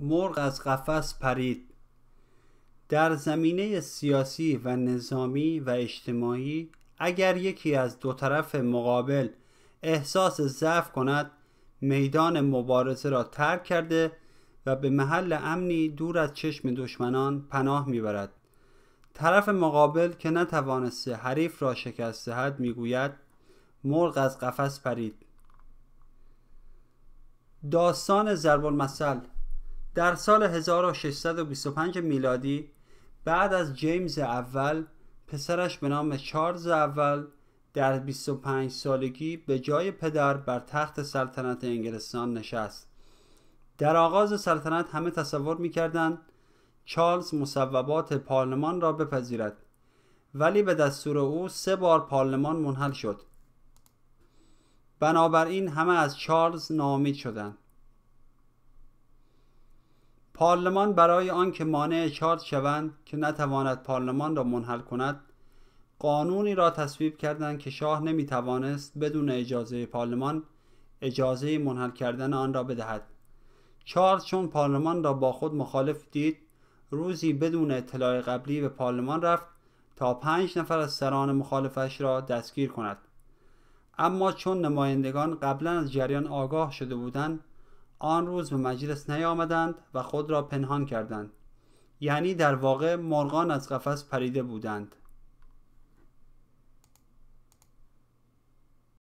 مرغ از قفس پرید. در زمینه سیاسی و نظامی و اجتماعی اگر یکی از دو طرف مقابل احساس ضعف کند، میدان مبارزه را ترک کرده و به محل امنی دور از چشم دشمنان پناه میبرد. طرف مقابل که نتوانسته حریف را شکست دهد میگوید مرغ از قفس پرید. داستان ضرب المثل. در سال 1625 میلادی بعد از جیمز اول، پسرش به نام چارلز اول در 25 سالگی به جای پدر بر تخت سلطنت انگلستان نشست. در آغاز سلطنت همه تصور می‌کردند چارلز مصوبات پارلمان را بپذیرد، ولی به دستور او 3 بار پارلمان منحل شد. بنابراین همه از چارلز ناامید شدند. پارلمان برای آنکه مانع چارلز شوند که نتواند پارلمان را منحل کند، قانونی را تصویب کردند که شاه نمیتوانست بدون اجازه پارلمان اجازه منحل کردن آن را بدهد. چارلز چون پارلمان را با خود مخالف دید، روزی بدون اطلاع قبلی به پارلمان رفت تا 5 نفر از سران مخالفش را دستگیر کند. اما چون نمایندگان قبلا از جریان آگاه شده بودند، آن روز به مجلس نیامدند و خود را پنهان کردند. یعنی در واقع مرغان از قفس پریده بودند.